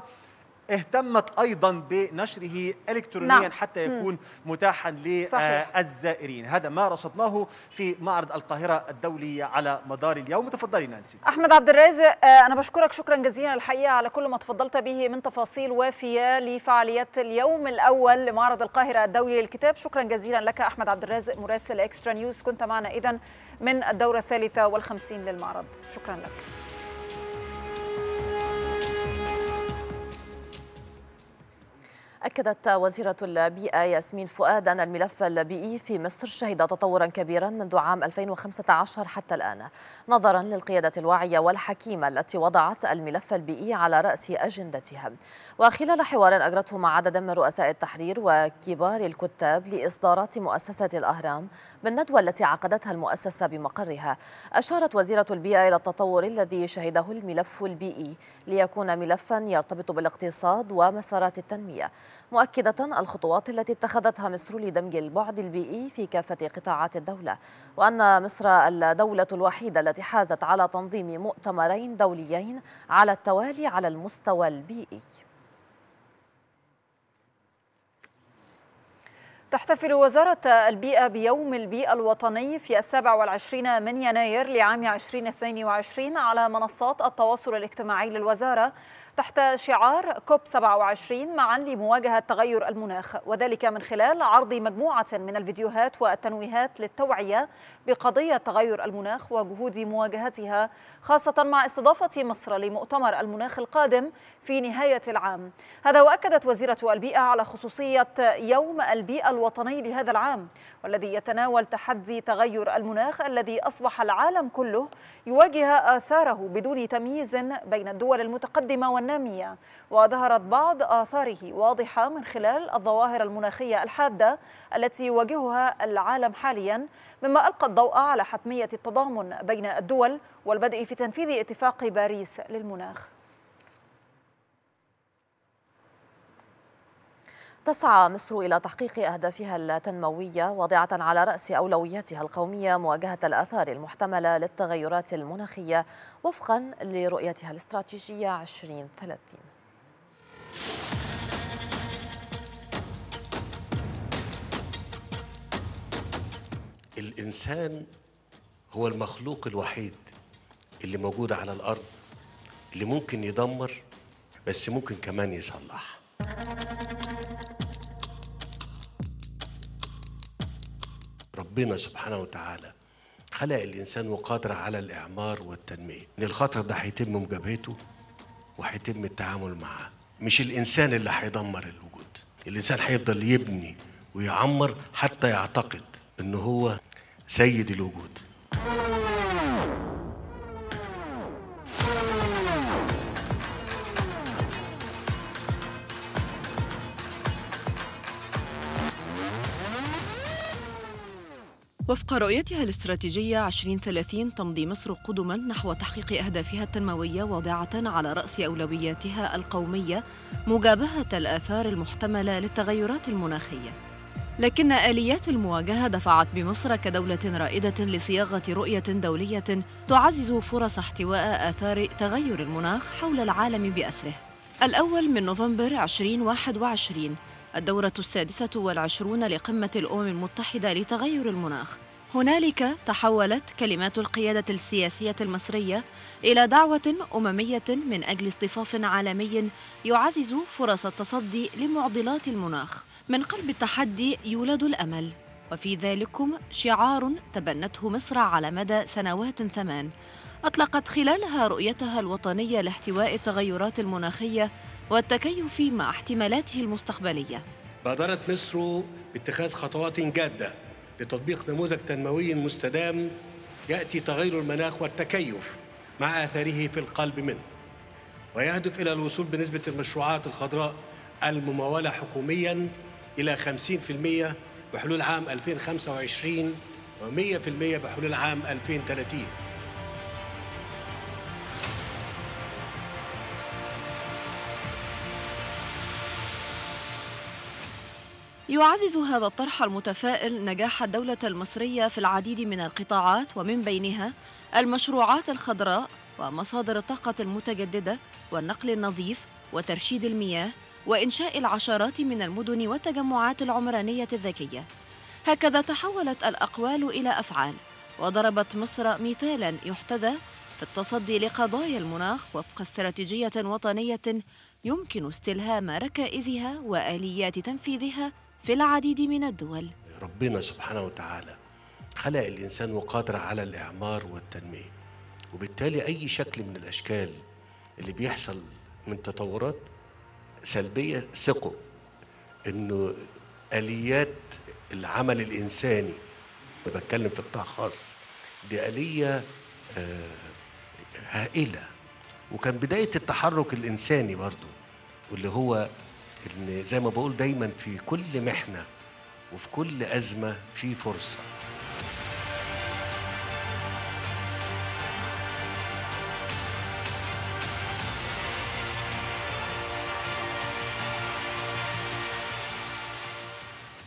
اهتمت أيضا بنشره إلكترونيا حتى يكون متاحا للزائرين. هذا ما رصدناه في معرض القاهرة الدولي على مدار اليوم. تفضلي نانسي. أحمد عبد الرازق، أنا بشكرك شكرا جزيلا الحقيقة على كل ما تفضلت به من تفاصيل وافية لفعاليات اليوم الأول لمعرض القاهرة الدولي للكتاب. شكرا جزيلا لك أحمد عبد الرازق مراسل إكسترا نيوز، كنت معنا إذن من الدورة 53 للمعرض. شكرا لك. أكدت وزيرة البيئة ياسمين فؤاد أن الملف البيئي في مصر شهد تطورا كبيرا منذ عام 2015 حتى الآن، نظرا للقيادة الواعية والحكيمة التي وضعت الملف البيئي على رأس أجندتها. وخلال حوار أجرته مع عدد من رؤساء التحرير وكبار الكتاب لإصدارات مؤسسة الأهرام بالندوة التي عقدتها المؤسسة بمقرها، أشارت وزيرة البيئة إلى التطور الذي شهده الملف البيئي ليكون ملفا يرتبط بالاقتصاد ومسارات التنمية، مؤكدة الخطوات التي اتخذتها مصر لدمج البعد البيئي في كافة قطاعات الدولة، وأن مصر الدولة الوحيدة التي حازت على تنظيم مؤتمرين دوليين على التوالي على المستوى البيئي. تحتفل وزارة البيئة بيوم البيئة الوطني في 27 من يناير لعام 2022 على منصات التواصل الاجتماعي للوزارة تحت شعار كوب 27 معا لمواجهة تغير المناخ، وذلك من خلال عرض مجموعة من الفيديوهات والتنويهات للتوعية بقضية تغير المناخ وجهود مواجهتها، خاصة مع استضافة مصر لمؤتمر المناخ القادم في نهاية العام. هذا وأكدت وزيرة البيئة على خصوصية يوم البيئة الوطني لهذا العام، والذي يتناول تحدي تغير المناخ الذي أصبح العالم كله يواجه آثاره بدون تمييز بين الدول المتقدمة والنامية، وظهرت بعض آثاره واضحة من خلال الظواهر المناخية الحادة التي يواجهها العالم حاليا، مما ألقى الضوء على حتمية التضامن بين الدول والبدء في تنفيذ اتفاق باريس للمناخ. تسعى مصر إلى تحقيق أهدافها التنموية، واضعة على رأس أولوياتها القومية مواجهة الآثار المحتملة للتغيرات المناخية وفقا لرؤيتها الاستراتيجية 2030. الإنسان هو المخلوق الوحيد اللي موجود على الأرض اللي ممكن يدمر بس ممكن كمان يصلح. ربنا سبحانه وتعالى خلق الإنسان وقادر على الإعمار والتنمية. إن الخطر ده هيتم مجابهته وهيتم التعامل معاه. مش الإنسان اللي هيدمر الوجود، الإنسان هيفضل يبني ويعمر حتى يعتقد إن هو سيد الوجود. وفق رؤيتها الاستراتيجية 2030 تمضي مصر قدما نحو تحقيق أهدافها التنموية واضعة على رأس أولوياتها القومية مجابهة الآثار المحتملة للتغيرات المناخية. لكن آليات المواجهة دفعت بمصر كدولة رائدة لصياغة رؤية دولية تعزز فرص احتواء آثار تغير المناخ حول العالم بأسره. الأول من نوفمبر 2021 الدورة السادسة والعشرون لقمة الأمم المتحدة لتغير المناخ. هنالك تحولت كلمات القيادة السياسية المصرية إلى دعوة أممية من أجل اصطفاف عالمي يعزز فرص التصدي لمعضلات المناخ. من قلب التحدي يولد الأمل، وفي ذلكم شعار تبنته مصر على مدى سنوات 8 أطلقت خلالها رؤيتها الوطنية لاحتواء التغيرات المناخية والتكيف مع احتمالاته المستقبلية. بادرت مصر باتخاذ خطوات جادة لتطبيق نموذج تنموي مستدام يأتي تغير المناخ والتكيف مع آثاره في القلب منه، ويهدف إلى الوصول بنسبة المشروعات الخضراء الممولة حكومياً إلى 50% بحلول عام 2025 و100% بحلول عام 2030. يعزز هذا الطرح المتفائل نجاح الدولة المصرية في العديد من القطاعات، ومن بينها المشروعات الخضراء ومصادر الطاقة المتجددة والنقل النظيف وترشيد المياه وإنشاء العشرات من المدن والتجمعات العمرانية الذكية. هكذا تحولت الأقوال إلى أفعال، وضربت مصر مثالاً يحتذى في التصدي لقضايا المناخ وفق استراتيجية وطنية يمكن استلهام ركائزها وآليات تنفيذها في العديد من الدول. ربنا سبحانه وتعالى خلق الإنسان وقادر على الإعمار والتنمية، وبالتالي أي شكل من الأشكال اللي بيحصل من تطورات سلبية ثقوا إنه آليات العمل الإنساني، بتكلم في قطاع خاص، دي آلية هائلة. وكان بداية التحرك الإنساني برضو، واللي هو إن زي ما بقول دايما في كل محنة وفي كل أزمة في فرصة.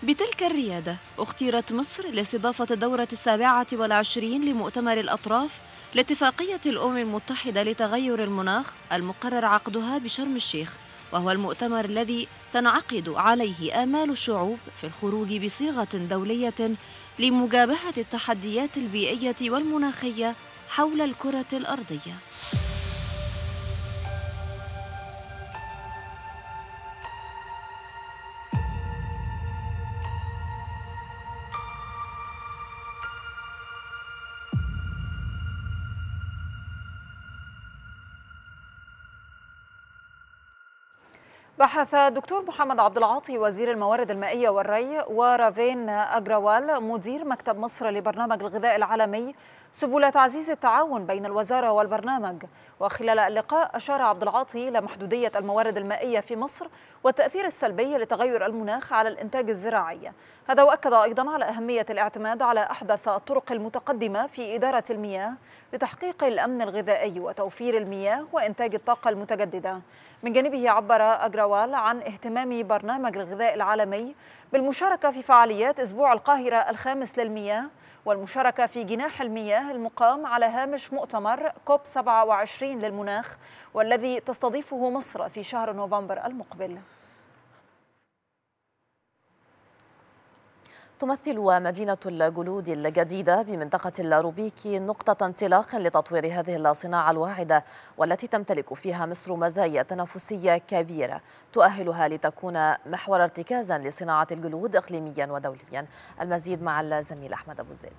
بتلك الريادة اختيرت مصر لاستضافة الدورة 27 لمؤتمر الأطراف لاتفاقية الأمم المتحدة لتغير المناخ المقرر عقدها بشرم الشيخ، وهو المؤتمر الذي تنعقد عليه آمال الشعوب في الخروج بصيغة دولية لمجابهة التحديات البيئية والمناخية حول الكرة الأرضية. بحث دكتور محمد عبد العاطي وزير الموارد المائية والري ورافين اجراوال مدير مكتب مصر لبرنامج الغذاء العالمي سبل تعزيز التعاون بين الوزارة والبرنامج. وخلال اللقاء أشار عبد العاطي إلى محدودية الموارد المائية في مصر والتأثير السلبي لتغير المناخ على الإنتاج الزراعي. هذا وأكد أيضا على أهمية الاعتماد على أحدث الطرق المتقدمة في إدارة المياه لتحقيق الأمن الغذائي وتوفير المياه وإنتاج الطاقة المتجددة. من جانبه عبر اجراوال عن اهتمام برنامج الغذاء العالمي بالمشاركة في فعاليات أسبوع القاهرة الخامس للمياه والمشاركة في جناح المياه المقام على هامش مؤتمر كوب 27 للمناخ والذي تستضيفه مصر في شهر نوفمبر المقبل. تمثل مدينة الجلود الجديدة بمنطقة الروبيكي نقطة انطلاق لتطوير هذه الصناعة الواعدة والتي تمتلك فيها مصر مزايا تنافسية كبيرة تؤهلها لتكون محور ارتكازا لصناعة الجلود إقليميا ودوليا. المزيد مع الزميل أحمد أبو زيد.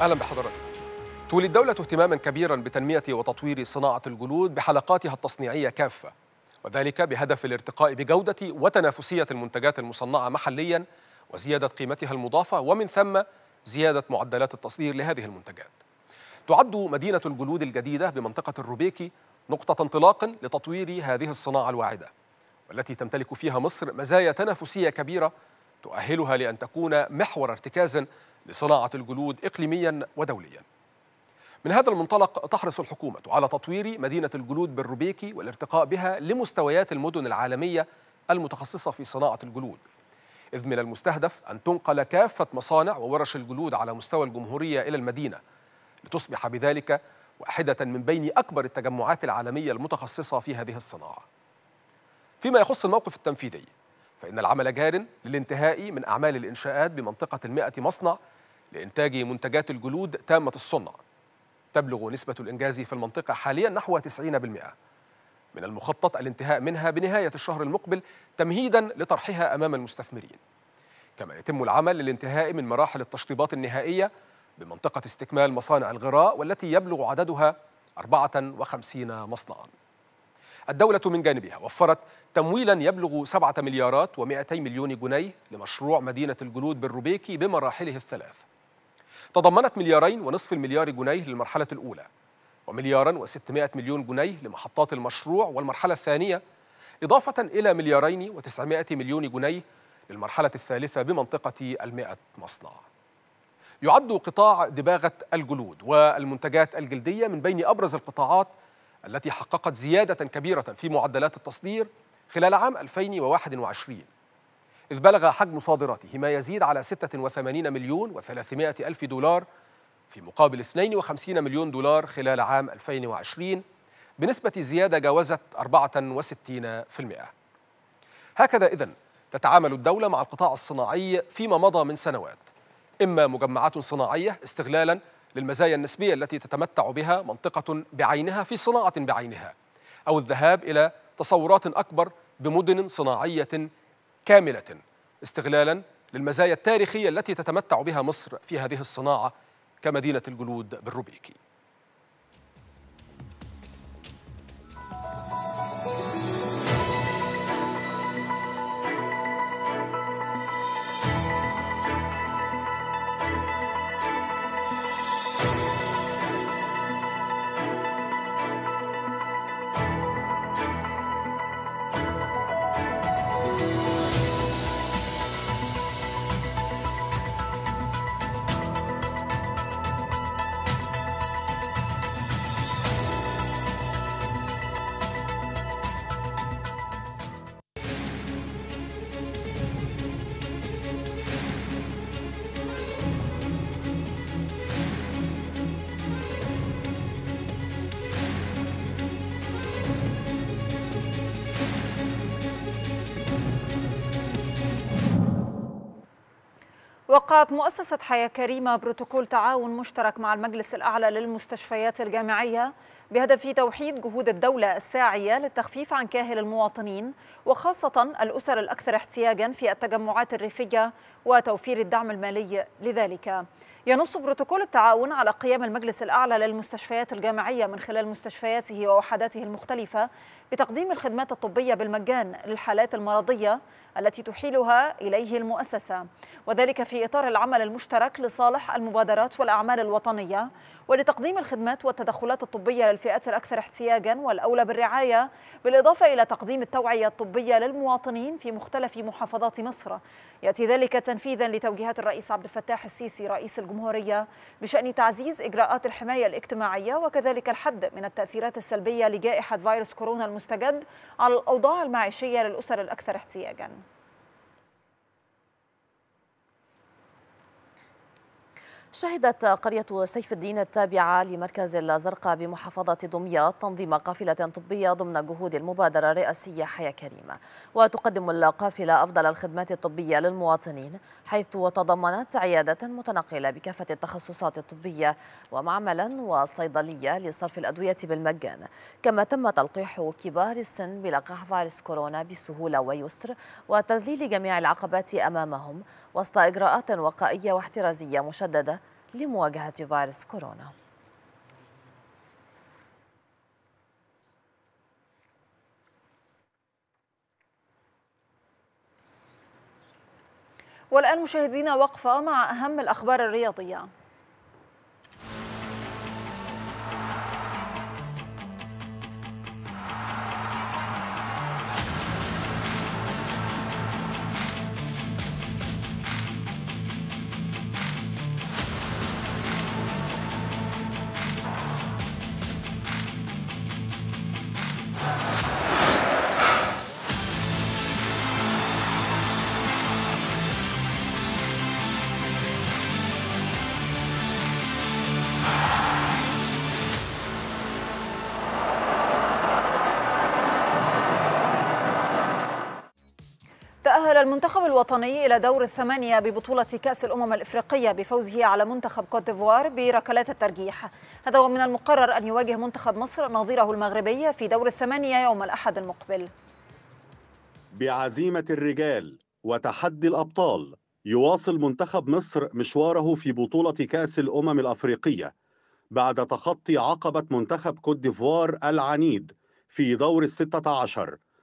أهلا بحضرتك. تولي الدولة اهتماما كبيرا بتنمية وتطوير صناعة الجلود بحلقاتها التصنيعية كافة، وذلك بهدف الارتقاء بجودة وتنافسية المنتجات المصنعة محليا وزيادة قيمتها المضافة ومن ثم زيادة معدلات التصدير لهذه المنتجات. تعد مدينة الجلود الجديدة بمنطقة الروبيكي نقطة انطلاق لتطوير هذه الصناعة الواعدة والتي تمتلك فيها مصر مزايا تنافسية كبيرة تؤهلها لأن تكون محور ارتكاز لصناعة الجلود إقليميا ودوليا. من هذا المنطلق تحرص الحكومة على تطوير مدينة الجلود بالروبيكي والارتقاء بها لمستويات المدن العالمية المتخصصة في صناعة الجلود، إذ من المستهدف أن تنقل كافة مصانع وورش الجلود على مستوى الجمهورية إلى المدينة لتصبح بذلك واحدة من بين أكبر التجمعات العالمية المتخصصة في هذه الصناعة. فيما يخص الموقف التنفيذي فإن العمل جار للانتهاء من أعمال الإنشاءات بمنطقة 100 مصنع لإنتاج منتجات الجلود تامة الصنع، تبلغ نسبة الإنجاز في المنطقة حاليا نحو 90%، من المخطط الانتهاء منها بنهاية الشهر المقبل تمهيدا لطرحها أمام المستثمرين. كما يتم العمل للانتهاء من مراحل التشطيبات النهائية بمنطقة استكمال مصانع الغراء والتي يبلغ عددها 54 مصنعا. الدولة من جانبها وفرت تمويلا يبلغ 7,200,000,000 جنيه لمشروع مدينة الجلود بالروبيكي بمراحله الثلاث، تضمنت 2.5 مليار جنيه للمرحلة الأولى و1,600,000,000 جنيه لمحطات المشروع والمرحلة الثانية، إضافة إلى 2,900,000,000 جنيه للمرحلة الثالثة بمنطقة 100 مصنع. يعد قطاع دباغة الجلود والمنتجات الجلدية من بين أبرز القطاعات التي حققت زيادة كبيرة في معدلات التصدير خلال عام 2021، إذ بلغ حجم صادراته ما يزيد على 86,300,000 دولار في مقابل 52 مليون دولار خلال عام 2020 بنسبة زيادة جاوزت 64%. هكذا إذن تتعامل الدولة مع القطاع الصناعي فيما مضى من سنوات، إما مجمعات صناعية استغلالا للمزايا النسبية التي تتمتع بها منطقة بعينها في صناعة بعينها، أو الذهاب إلى تصورات أكبر بمدن صناعية كاملة استغلالا للمزايا التاريخية التي تتمتع بها مصر في هذه الصناعة كمدينة الجلود بالروبيكي. وقعت مؤسسة حياة كريمة بروتوكول تعاون مشترك مع المجلس الأعلى للمستشفيات الجامعية بهدف توحيد جهود الدولة الساعية للتخفيف عن كاهل المواطنين وخاصة الأسر الأكثر احتياجا في التجمعات الريفية وتوفير الدعم المالي لذلك. ينص بروتوكول التعاون على قيام المجلس الأعلى للمستشفيات الجامعية من خلال مستشفياته ووحداته المختلفة بتقديم الخدمات الطبية بالمجان للحالات المرضية التي تحيلها إليه المؤسسة، وذلك في إطار العمل المشترك لصالح المبادرات والأعمال الوطنية ولتقديم الخدمات والتدخلات الطبية للفئات الأكثر احتياجا والأولى بالرعاية، بالإضافة إلى تقديم التوعية الطبية للمواطنين في مختلف محافظات مصر. يأتي ذلك تنفيذا لتوجيهات الرئيس عبد الفتاح السيسي رئيس الجمهورية بشأن تعزيز إجراءات الحماية الاجتماعية وكذلك الحد من التأثيرات السلبية لجائحة فيروس كورونا المستجد على الأوضاع المعيشية للأسر الأكثر احتياجا. شهدت قرية سيف الدين التابعة لمركز الزرقاء بمحافظة دمياط تنظيم قافلة طبية ضمن جهود المبادرة الرئاسية حياة كريمة، وتقدم القافلة أفضل الخدمات الطبية للمواطنين، حيث تضمنت عيادة متنقلة بكافة التخصصات الطبية ومعملا وصيدلية لصرف الأدوية بالمجان، كما تم تلقيح كبار السن بلقاح فيروس كورونا بسهولة ويسر وتذليل جميع العقبات أمامهم وسط إجراءات وقائية واحترازية مشددة لمواجهة فيروس كورونا. والآن مشاهدينا وقفة مع أهم الأخبار الرياضية. تأهل المنتخب الوطني إلى دور الثمانية ببطولة كأس الأمم الإفريقية بفوزه على منتخب كوت ديفوار بركلات الترجيح. هذا ومن المقرر أن يواجه منتخب مصر نظيره المغربي في دور الثمانية يوم الأحد المقبل. بعزيمة الرجال وتحدي الأبطال يواصل منتخب مصر مشواره في بطولة كأس الأمم الأفريقية بعد تخطي عقبة منتخب كوت ديفوار العنيد في دور ال16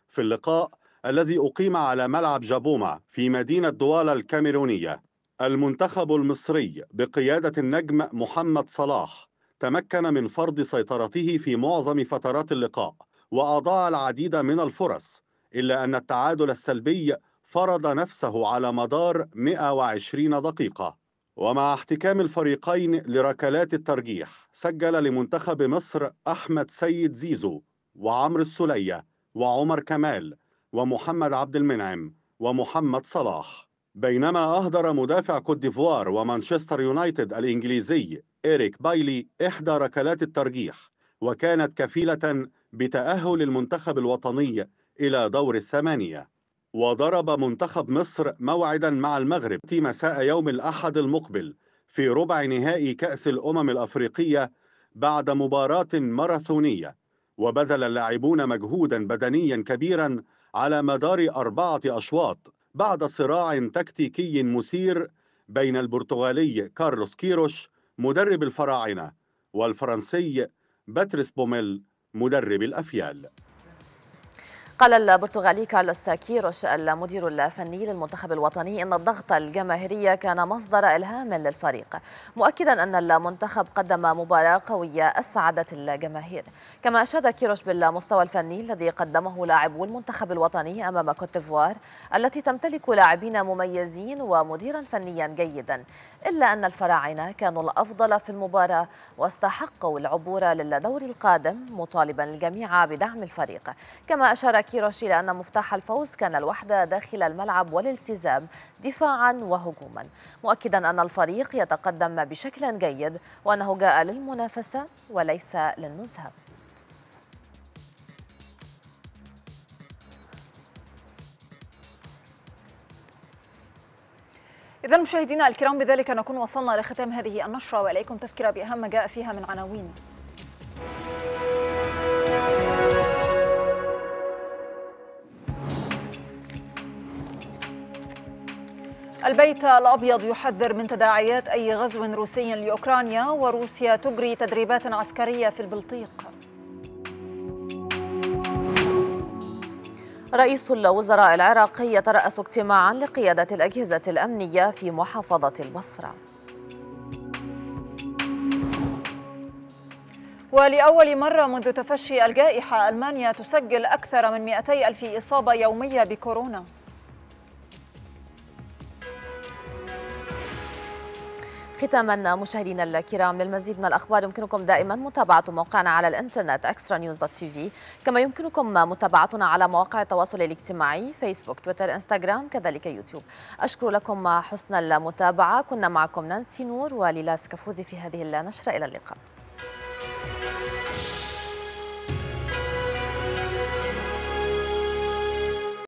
في اللقاء الذي أقيم على ملعب جابوما في مدينة دوالة الكاميرونية. المنتخب المصري بقيادة النجم محمد صلاح تمكن من فرض سيطرته في معظم فترات اللقاء وأضاع العديد من الفرص، إلا أن التعادل السلبي فرض نفسه على مدار 120 دقيقة. ومع احتكام الفريقين لركلات الترجيح سجل لمنتخب مصر أحمد سيد زيزو وعمرو السلية وعمر كمال ومحمد عبد المنعم ومحمد صلاح، بينما أهدر مدافع كوت ديفوار ومانشستر يونايتد الإنجليزي إيريك بايلي إحدى ركلات الترجيح، وكانت كفيلة بتأهل المنتخب الوطني إلى دور الثمانية. وضرب منتخب مصر موعدا مع المغرب مساء يوم الأحد المقبل في ربع نهائي كأس الأمم الأفريقية بعد مباراة ماراثونية، وبذل اللاعبون مجهودا بدنيا كبيرا على مدار 4 أشواط بعد صراع تكتيكي مثير بين البرتغالي كارلوس كيروش مدرب الفراعنة والفرنسي باتريس بوميل مدرب الأفيال. قال البرتغالي كارلوس كيروش المدير الفني للمنتخب الوطني إن الضغط الجماهيري كان مصدر إلهام للفريق، مؤكدا أن المنتخب قدم مباراة قوية أسعدت الجماهير. كما أشاد كيروش بالمستوى الفني الذي قدمه لاعبو المنتخب الوطني أمام كوت ديفوار التي تمتلك لاعبين مميزين ومديرا فنيا جيدا، إلا أن الفراعنة كانوا الأفضل في المباراة واستحقوا العبور للدور القادم، مطالبا الجميع بدعم الفريق. كما أشار كيروش إلى أن مفتاح الفوز كان الوحدة داخل الملعب والالتزام دفاعا وهجوما، مؤكدا أن الفريق يتقدم بشكل جيد وأنه جاء للمنافسة وليس للنزهة. إذا مشاهدينا الكرام، بذلك نكون وصلنا لختام هذه النشرة، وإليكم تذكرة بأهم ما جاء فيها من عناوين. البيت الأبيض يحذر من تداعيات أي غزو روسي لأوكرانيا، وروسيا تجري تدريبات عسكرية في البلطيق. رئيس الوزراء العراقي يترأس اجتماعا لقيادة الأجهزة الأمنية في محافظة البصرة. ولأول مرة منذ تفشي الجائحة ألمانيا تسجل أكثر من 200,000 إصابة يومية بكورونا. ختاما مشاهدينا الكرام، للمزيد من الأخبار يمكنكم دائما متابعة موقعنا على الإنترنت extranews.tv، كما يمكنكم متابعتنا على مواقع التواصل الاجتماعي فيسبوك، تويتر، إنستغرام، كذلك يوتيوب. أشكر لكم حسن المتابعة. كنا معكم نانسي نور وليلا سكفوزي في هذه النشرة. إلى اللقاء.